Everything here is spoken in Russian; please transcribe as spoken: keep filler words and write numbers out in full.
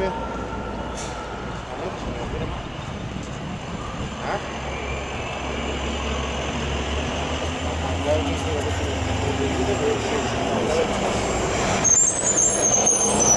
наверх. А?